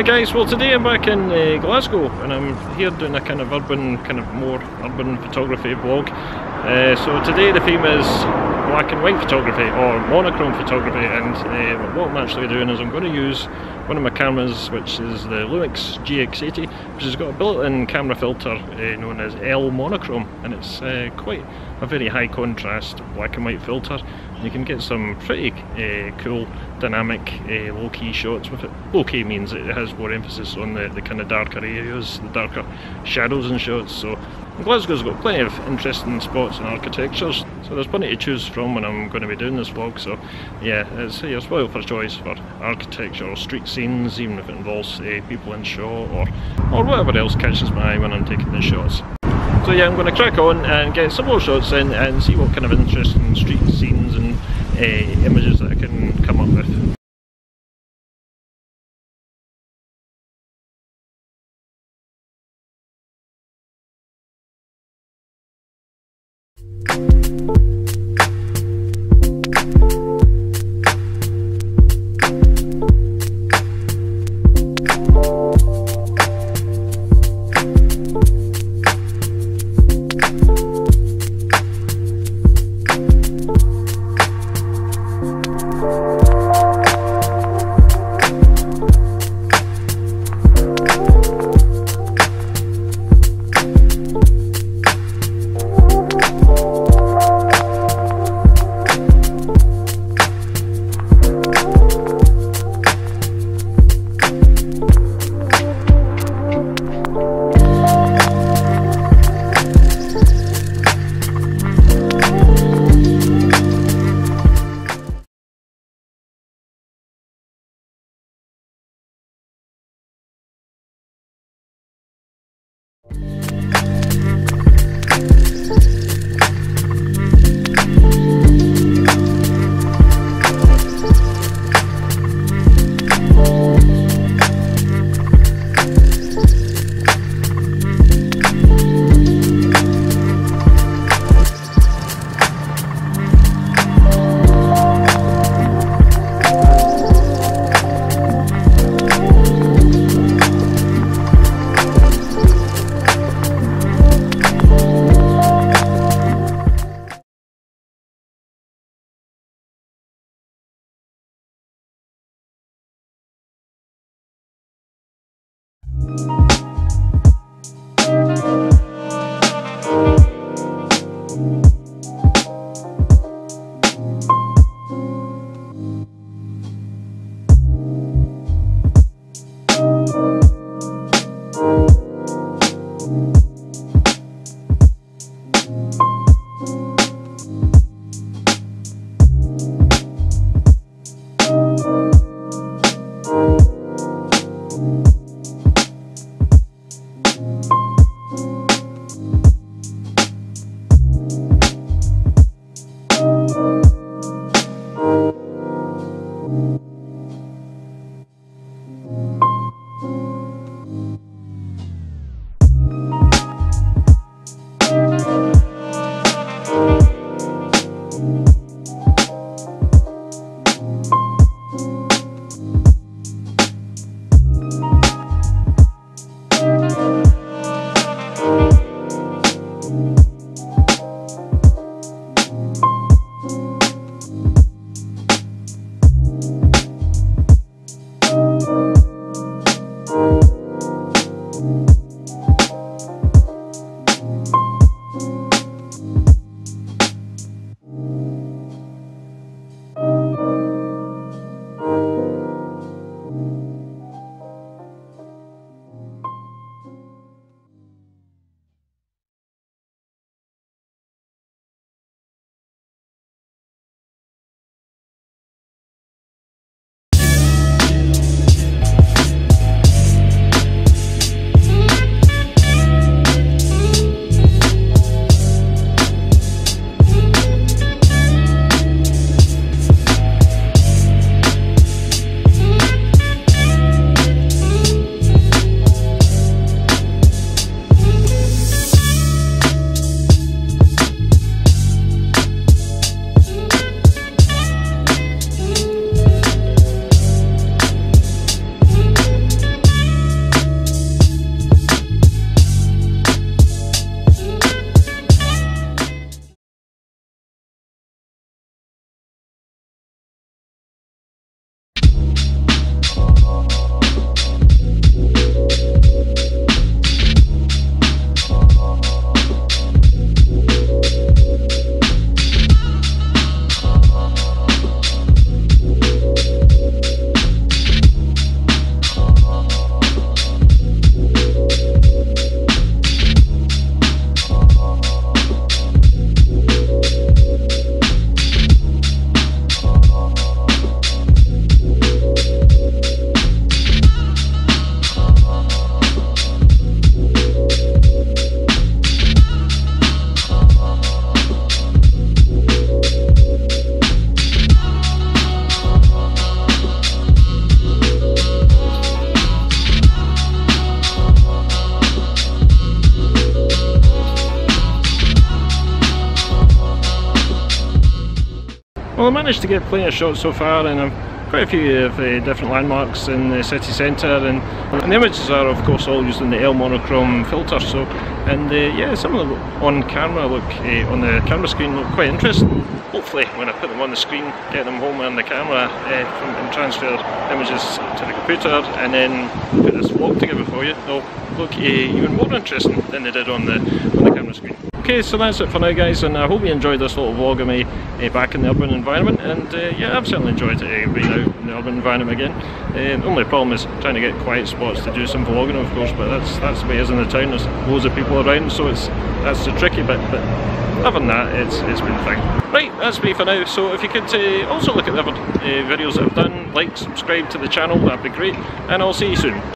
Hi guys, well today I'm back in Glasgow and I'm here doing a more urban photography vlog. So today the theme is black and white photography or monochrome photography, and what I'm actually doing is I'm going to use one of my cameras, which is the Lumix GX80, which has got a built-in camera filter known as L-Monochrome, and it's quite a very high contrast black and white filter. You can get some pretty cool dynamic low-key shots with it. Low-key means it has more emphasis on the kind of darker areas, the darker shadows and shots. So Glasgow's got plenty of interesting spots and architectures, so there's plenty to choose from when I'm going to be doing this vlog. So yeah, it's your spoiled for choice for architecture or street scenes, even if it involves people in shot or whatever else catches my eye when I'm taking the shots. So yeah, I'm going to crack on and get some more shots in and see what kind of interesting street scenes and images that I can come up with. Well, I managed to get plenty of shots so far, and I've quite a few of the different landmarks in the city centre, and the images are of course all used in the L-Monochrome filter, so, and yeah, some of them on camera look, on the camera screen look quite interesting. Hopefully when I put them on the screen, get them home on the camera and transfer images to the computer and then put this vlog together for you, they'll look even more interesting than they did on the camera screen. Okay, so that's it for now, guys, and I hope you enjoyed this little vlog of me back in the urban environment, and yeah, I've certainly enjoyed it being out in the urban environment again. The only problem is trying to get quiet spots to do some vlogging, of course, but that's the way it is in the town. There's loads of people around, so that's the tricky bit, but other than that, it's been fine. Right, that's me for now, so if you could also look at the other videos that I've done, like, subscribe to the channel, that'd be great, and I'll see you soon.